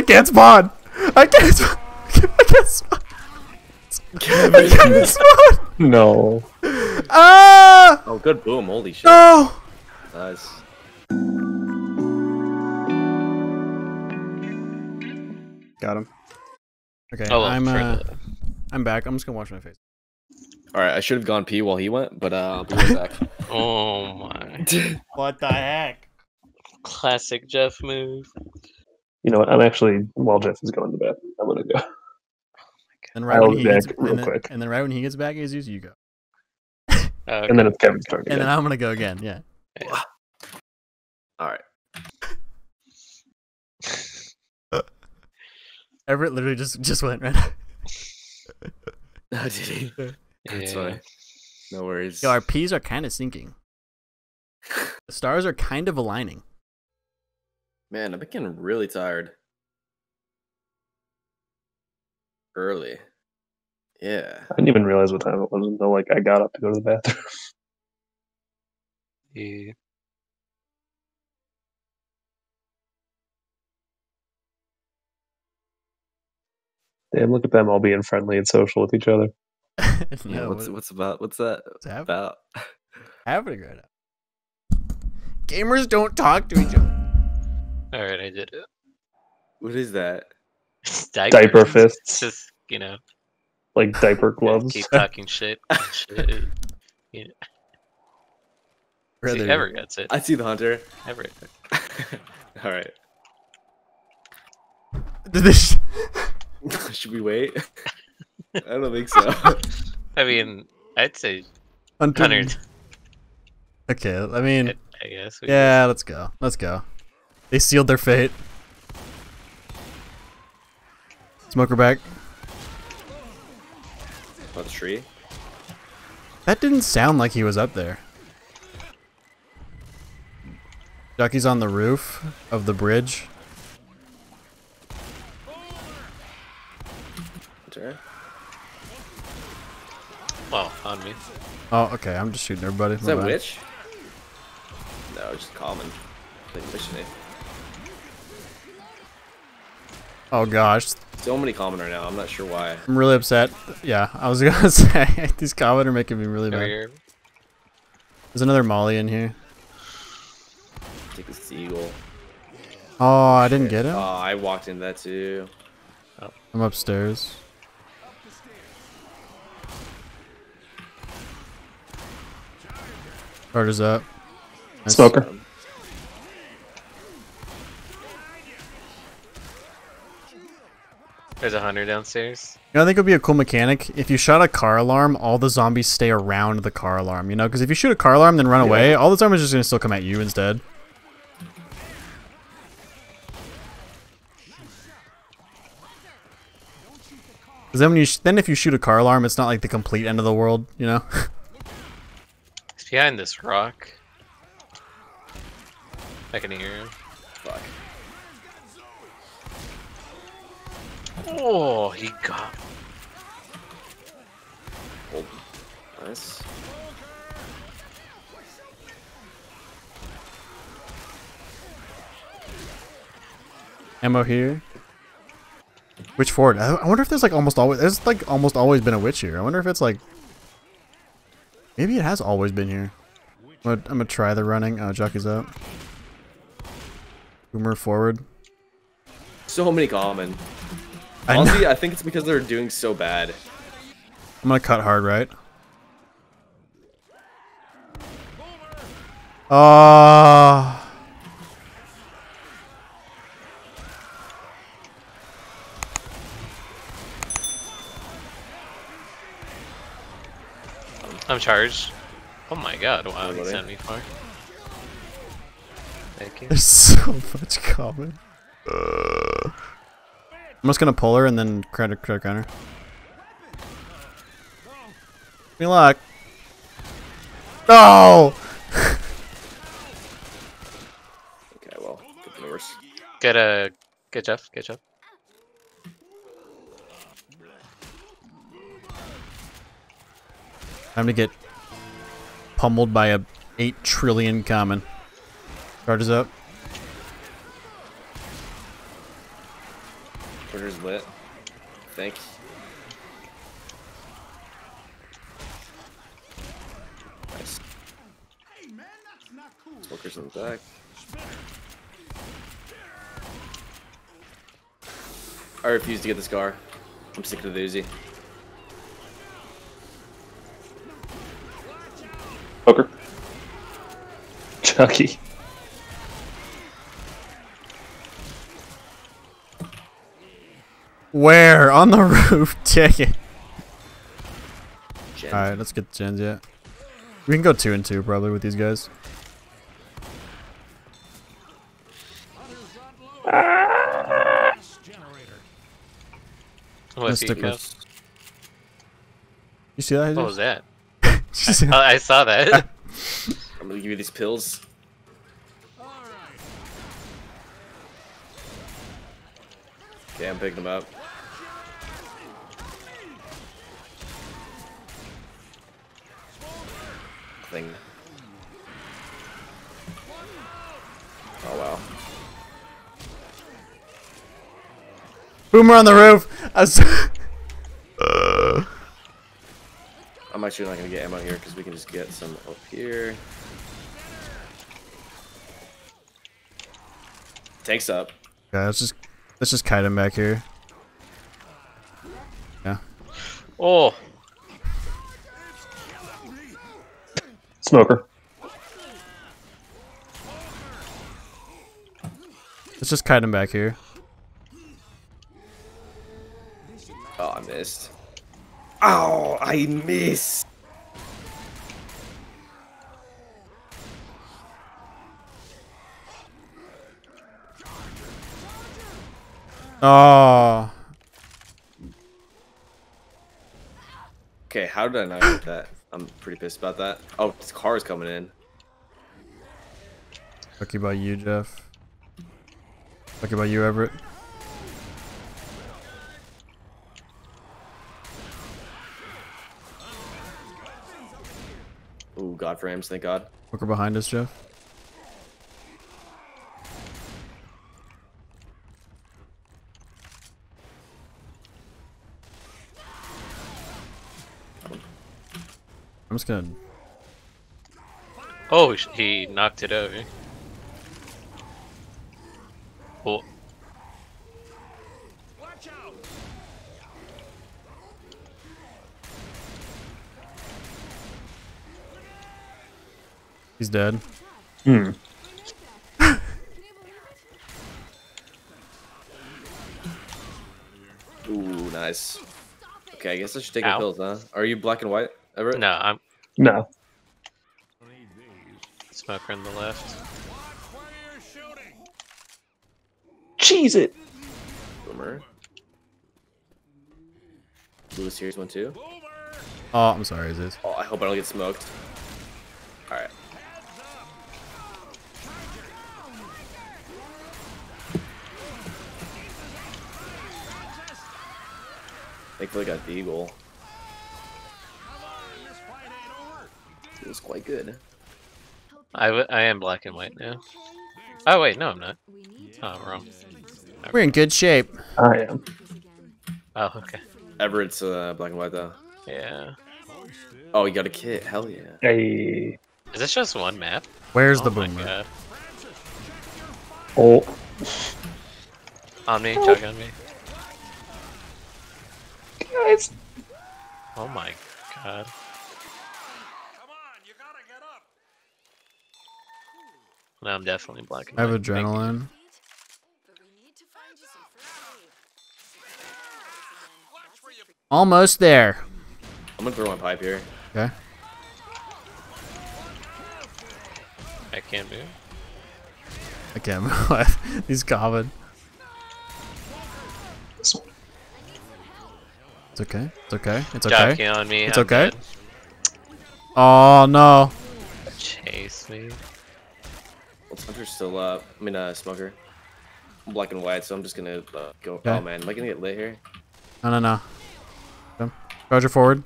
I can't spawn. I can't spawn. I can't spawn. No. Ah! Oh, good boom! Holy shit! No. Nice. Got him. Okay, oh, well, I'm back. I'm just gonna wash my face. All right, I should have gone pee while he went, but I'll be right back. Oh my! What the heck? Classic Jeff move. You know what? I'm actually, while Jeff is going to bed, I'm gonna go. And right when he gets back, real quick. And then right when he gets back, Azus, you go. Okay. And then it's Kevin's turn. And then I'm gonna go again. Yeah. Yeah. All right. Everett literally just went right. No, did he? That's fine. No worries. Yo, our P's are kind of sinking. The stars are kind of aligning. Man, I'm getting really tired. Early. Yeah. I didn't even realize what time it was until like I got up to go to the bathroom. Yeah. Damn, look at them all being friendly and social with each other. No, what's that about? Happening right now. Gamers don't talk to each other. Alright, I did it. What is that? Diaper fists. It's just, you know. Like diaper gloves. Keep talking shit. You know. See, Everett gets it. I see the hunter. Everett. Alright. Should we wait? I don't think so. I mean, I'd say 100. Okay, I mean, I guess. Yeah, let's go. Let's go. They sealed their fate. Smoker back. About the tree? That didn't sound like he was up there. Ducky's on the roof of the bridge. Well, on me. Oh, okay. I'm just shooting everybody. Is that a witch? No, just common. Oh gosh. So many common right now. I'm not sure why. I'm really upset. Yeah, I was gonna say these common are making me really mad. There's another Molly in here. Take a seagull. Oh, I didn't get it. Oh, I walked into that too. Oh. I'm upstairs. Starter's up. Nice. Smoker. There's a hunter downstairs. You know, I think it would be a cool mechanic. If you shot a car alarm, all the zombies stay around the car alarm, you know? Because if you shoot a car alarm, then run away, all the zombies are just going to still come at you instead. Because then, if you shoot a car alarm, it's not like the complete end of the world, you know? Behind this rock. I can hear him. Fuck. Oh, he got me. Oh, nice. Ammo here. Witch forward. I wonder if there's like almost always. There's like almost always been a witch here. I wonder if it's like. Maybe it has always been here. I'm gonna try the running. Oh, jockey's up. Boomer forward. So many common. Honestly, I think it's because they're doing so bad. I'm gonna cut hard, right? I'm charged. Oh my god, wow, he sent me far. Thank you. There's so much common. I'm just gonna pull her and then crack on her. Good luck. No! Okay, well, good worse. Get Jeff, get Jeff. Time to get pummeled by a 8 trillion common. Charges up. Twitter's lit. Thanks. Nice. Smoker's in the back. I refuse to get the scar. I'm sick of the Uzi. Poker. Chucky. Where? On the roof? Check it. Alright, let's get gens, yeah. We can go 2 and 2 probably with these guys. You see that? What was that? I saw that. I'm gonna give you these pills. Okay, I'm picking them up. Thing. Oh wow. Boomer on the roof. I'm actually not gonna get ammo here because we can just get some up here. Tank's up. Yeah, let's just kite him back here. Yeah. Oh. Smoker. Let's just kite him back here. Oh, I missed. Oh, I missed. Oh. Okay, how did I not get that? I'm pretty pissed about that. Oh, this car is coming in. Lucky about you, Jeff. Lucky about you, Everett. Ooh, God frames, thank God. Hooker behind us, Jeff. I'm just gonna... Oh, he knocked it over. Cool. Watch out. He's dead. Hmm. Ooh, nice. Okay, I guess I should take the pills, huh? Are you black and white, Everett? No, I'm... No. Smoker on the left. Cheese it! Boomer. Lewis, here's one too. Oh, I'm sorry, is this? Oh, I hope I don't get smoked. Alright. Thankfully got the eagle. It was quite good. I am black and white now. Oh wait, no I'm not. Oh, I'm wrong. We're in good shape. I am. Oh, okay. Everett's black and white though. Yeah. Oh, you got a kit. Hell yeah. Hey. Is this just one map? Where's the boomer? Oh. On me, tug on me. Guys. Oh my God. Come on, you gotta get up. No, I'm definitely black and white. I have adrenaline. Almost there. I'm gonna throw my pipe here. Okay. I can't move. I can't move. He's common. It's okay. It's okay. It's okay. Jockey on me. It's okay. Oh no. Chase me. Well, Hunter's still up. I mean, Smoker. I'm black and white, so I'm just gonna go. Okay. Oh man, am I gonna get lit here? No, no, no. Come. Roger forward.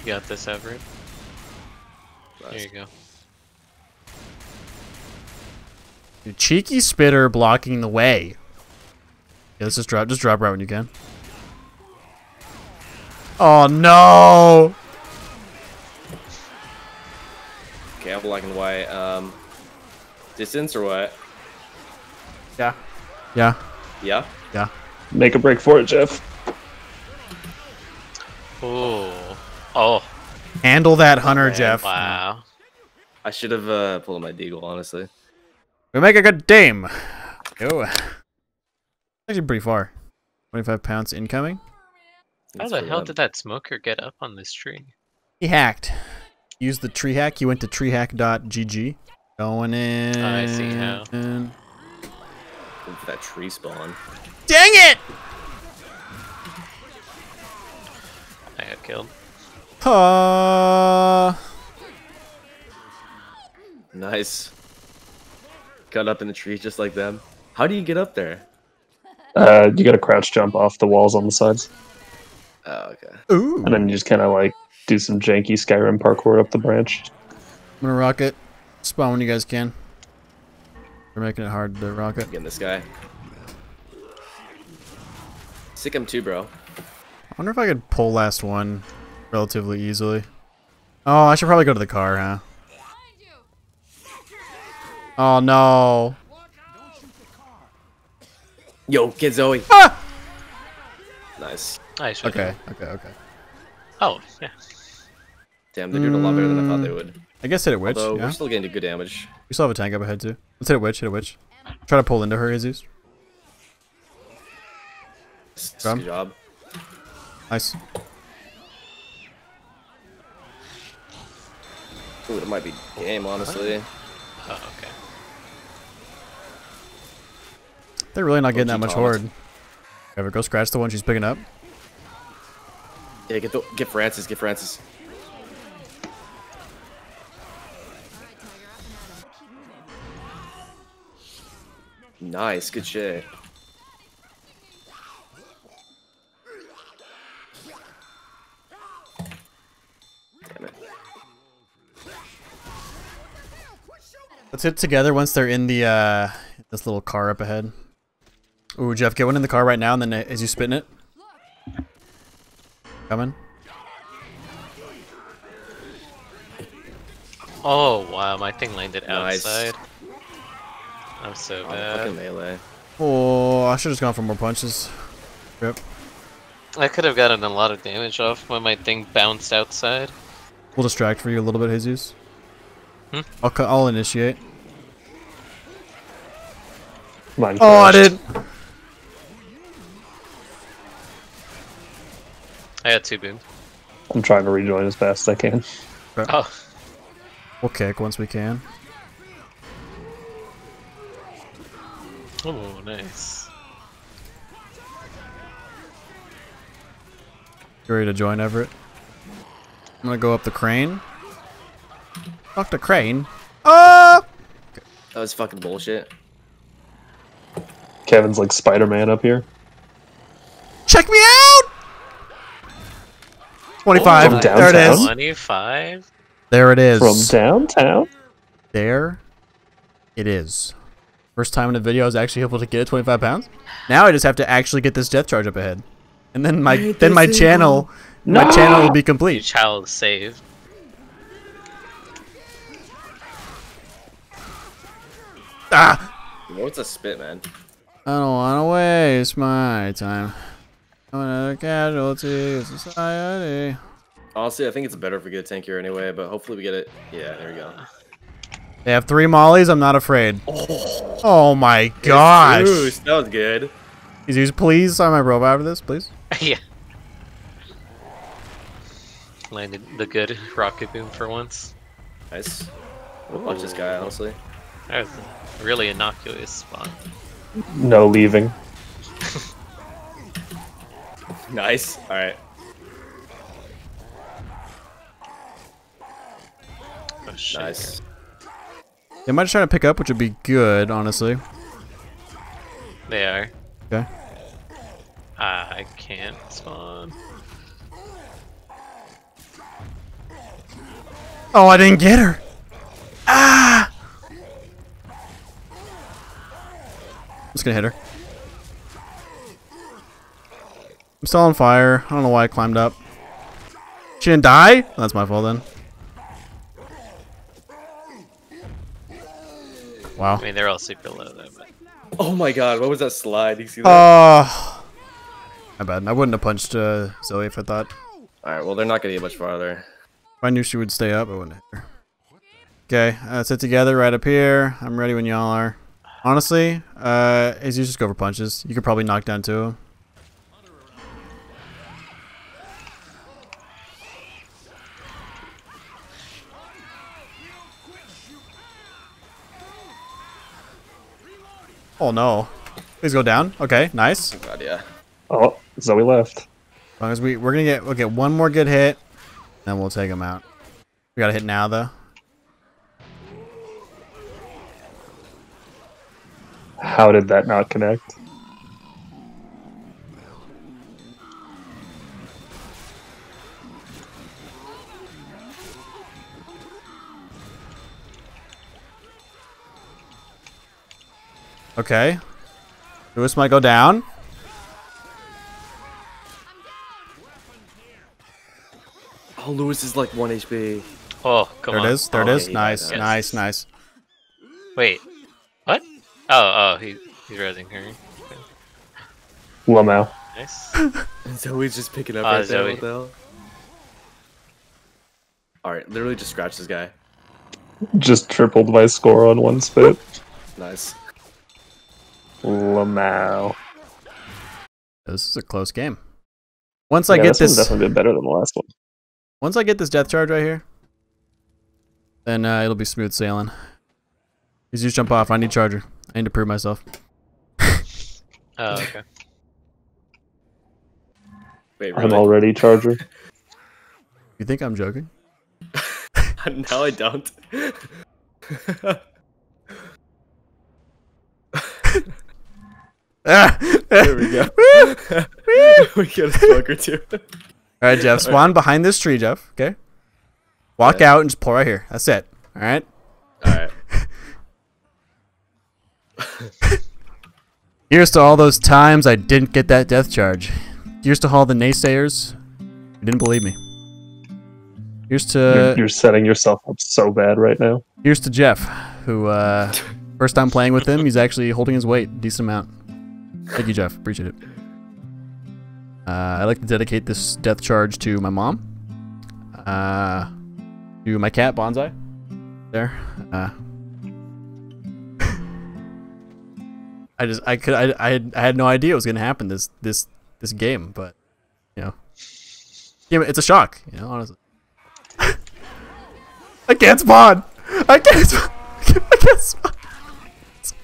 You got this, Everett. There you go. You cheeky spitter blocking the way. Yeah, let's just drop right when you can. Oh no! Okay, I'm blocking the way. Distance or what? Yeah. Yeah. Yeah? Yeah. Make a break for it, Jeff. Ooh. Oh. Handle that hunter, man, Jeff. Wow. I should have pulled my deagle, honestly. We make a good dame. Go. Actually pretty far. 25 pounds incoming. How the hell did that smoker get up on this tree? He hacked. Used the tree hack. He went to treehack.gg. Going in. Oh, I see how. In. Look for that tree spawn. Dang it! I got killed. Nice. Got up in the tree just like them. How do you get up there? You gotta crouch jump off the walls on the sides. Oh, okay. Ooh. And then you just kind of like do some janky Skyrim parkour up the branch. I'm gonna rock it. Spawn when you guys can. They're making it hard to rock it. Getting this guy. Sick him too, bro. I wonder if I could pull last one relatively easily. Oh, I should probably go to the car, huh? Oh no. Yo, get Zoe. Ah! Nice. Nice. Okay, okay, okay. Oh, yeah. Damn, they're doing a lot better than I thought they would. I guess hit a witch. Although, yeah. We're still getting good damage. We still have a tank up ahead, too. Let's hit a witch, hit a witch. Try to pull into her, Jesus. Good job. Nice. Ooh, it might be game, honestly. Oh, okay. They're really not getting that much horde. Ever go scratch the one she's picking up. Yeah, get Francis, get Francis. Nice, good shit. Damn it. Let's hit together once they're in the this little car up ahead. Ooh, Jeff, get one in the car right now, and then as you spitting it. Coming. Oh, wow, my thing landed outside. I'm so bad. Fucking melee. Oh, I should have just gone for more punches. Rip. I could have gotten a lot of damage off when my thing bounced outside. We'll distract for you a little bit, Jesus. Hmm? I'll initiate. Mine oh, I did. I got two booms. I'm trying to rejoin as fast as I can. Right. Oh. We'll kick once we can. Oh, nice. You ready to join, Everett? I'm gonna go up the crane. Fuck the crane. Oh! Okay. That was fucking bullshit. Kevin's like Spider-Man up here. Check me out! 25. Oh, there it is. 25. There it is. From downtown. There it is. First time in the video I was actually able to get it 25 pounds. Now I just have to actually get this death charge up ahead, and then my channel will be complete. Your child saved. Ah! What's a spit, man? I don't want to waste my time. I'm another casualty of society. Honestly, I think it's better if we get a tank here anyway, but hopefully we get it. Yeah, there we go. They have 3 mollies, I'm not afraid. Oh, oh my gosh. Jesus, that was good. Jesus, please sign my robot for this, please. Yeah. Landed the good rocket boom for once. Nice. I'll watch this guy, honestly. That was a really innocuous spot. No leaving. Nice. All right. Oh, shit. Nice. They might try to pick up, which would be good, honestly. They are. Okay. I can't spawn. Oh, I didn't get her. Ah! just gonna hit her. I'm still on fire. I don't know why I climbed up. She didn't die? Oh, that's my fault then. Wow. I mean, they're all super low though. But... Oh my god, what was that slide? You see that? My bad. I wouldn't have punched Zoe if I thought. Alright, well, they're not gonna get much farther. If I knew she would stay up, I wouldn't hit her. Okay, sit together right up here. I'm ready when y'all are. Honestly, is you just go for punches. You could probably knock down two of them. Oh no. Please go down. Okay, nice. Oh god, yeah. Oh, Zoe left. As long as we're gonna get, we'll get one more good hit, then we'll take him out. We gotta hit now though. How did that not connect? Okay. Lewis might go down. Oh, Lewis is like 1 HP. Oh, come on. There it is. There it is. Nice, nice, nice. Wait. What? Oh, he's resing her. Well, now. Nice. And Zoe's just picking up right there. What the hell? Alright, literally just scratch this guy. Just tripled my score on one spit. Nice. Lamau. This is a close game. Once I get this, definitely better than the last one. Once I get this death charge right here, then it'll be smooth sailing. You just jump off. I need charger. I need to prove myself. Oh, okay. Wait, really? I'm already charger. You think I'm joking? No, I don't. Ah. There we go. We got a smoke or two. All right, Jeff. Spawn behind this tree, Jeff. Okay. Walk out and just pull right here. That's it. All right. All right. Here's to all those times I didn't get that death charge. Here's to all the naysayers who didn't believe me. Here's to you're setting yourself up so bad right now. Here's to Jeff, who first time playing with him, he's actually holding his weight decent amount. Thank you, Jeff. Appreciate it. I'd like to dedicate this death charge to my mom, to my cat, Bonsai. There. I had no idea it was gonna happen this game, but you know, it's a shock. You know, honestly. I can't spawn. I can't spawn. I can't spawn.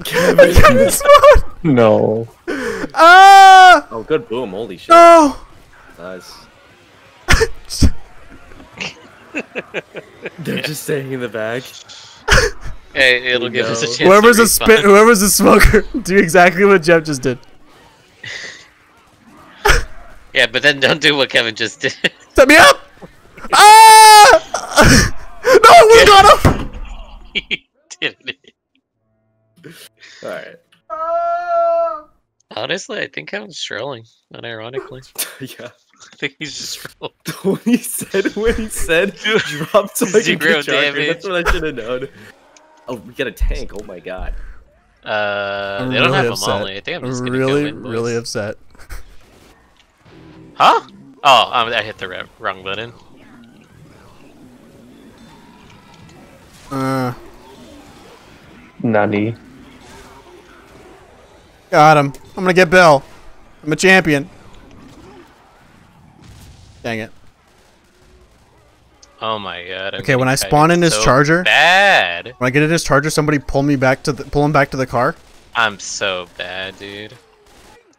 I can't spawn. No. Ah! Oh, good boom! Holy shit! No. Nice. They're just staying in the back. Hey, it'll give us a chance. Whoever's a spit, whoever's a smoker, do exactly what Jeff just did. Yeah, but then don't do what Kevin just did. Set me up! Ah! No, we got him. You did it. All right. Honestly, I think Kevin's trolling, unironically. Yeah. I think he's just trolled. When he said dropped like zero damage. That's what I should have known. Oh, we got a tank. Oh my god. They don't have a molly. I think I'm just gonna really upset. Huh? Oh, I hit the wrong button. Nani. Got him. I'm gonna get Bill. I'm a champion. Dang it. Oh my god. Okay, when I spawn in his charger, bad. When I get in his charger, somebody pull him back to the car. I'm so bad, dude. Do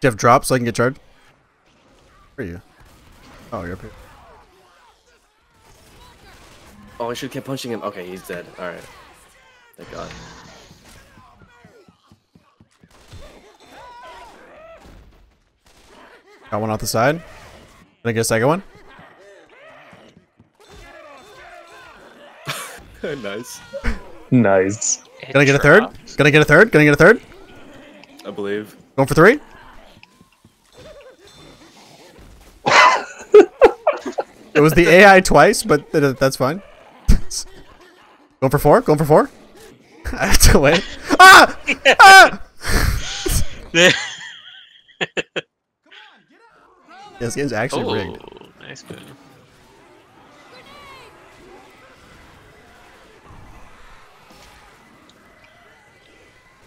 you have drops so I can get charged? Where are you? Oh, you're up here. Oh, I should keep punching him. Okay, he's dead. All right. Thank God. Got one off the side. Did I get a second one? Nice. Nice. Gonna get a third? Gonna get a third? Gonna get a third? I believe. Going for three? It was the AI twice, but that's fine. Going for four? Going for four? I have to wait. Ah! Yeah. Ah! Yeah, this game's actually rigged. Nice move.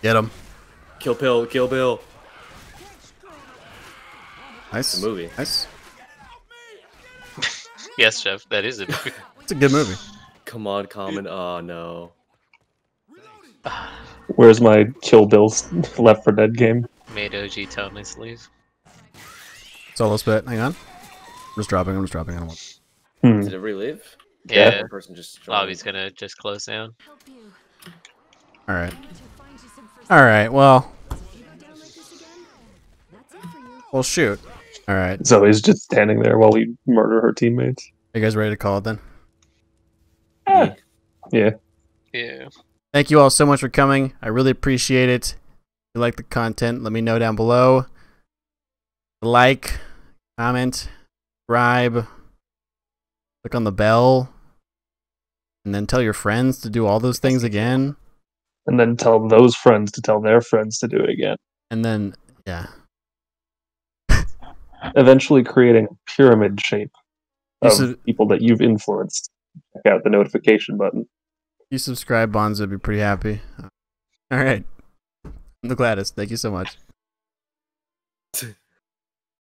Get him. Kill Bill. Kill Bill. Nice. That's a movie. Nice. Yes, Jeff, that is a movie. It's a good movie. Come on, Common. Oh, no. Where's my Kill Bill's Left 4 Dead game? Made OG totally sleeve. Solo spit. Hang on. I'm just dropping. I'm just dropping. I don't want... Did it relive? Yeah. Yeah. Person just lobby's going to just close down. All right. All right. Well. Well, shoot. All right. Zoe's just standing there while we murder her teammates. Are you guys ready to call it then? Yeah. Yeah. Yeah. Thank you all so much for coming. I really appreciate it. If you like the content, let me know down below. Like, comment, subscribe, click on the bell, and then tell your friends to do all those things again. And then tell those friends to tell their friends to do it again. And then, yeah. Eventually creating a pyramid shape of people that you've influenced. Check out the notification button. You subscribe, Bonzo, would be pretty happy. All right. I'm the Gladys. Thank you so much.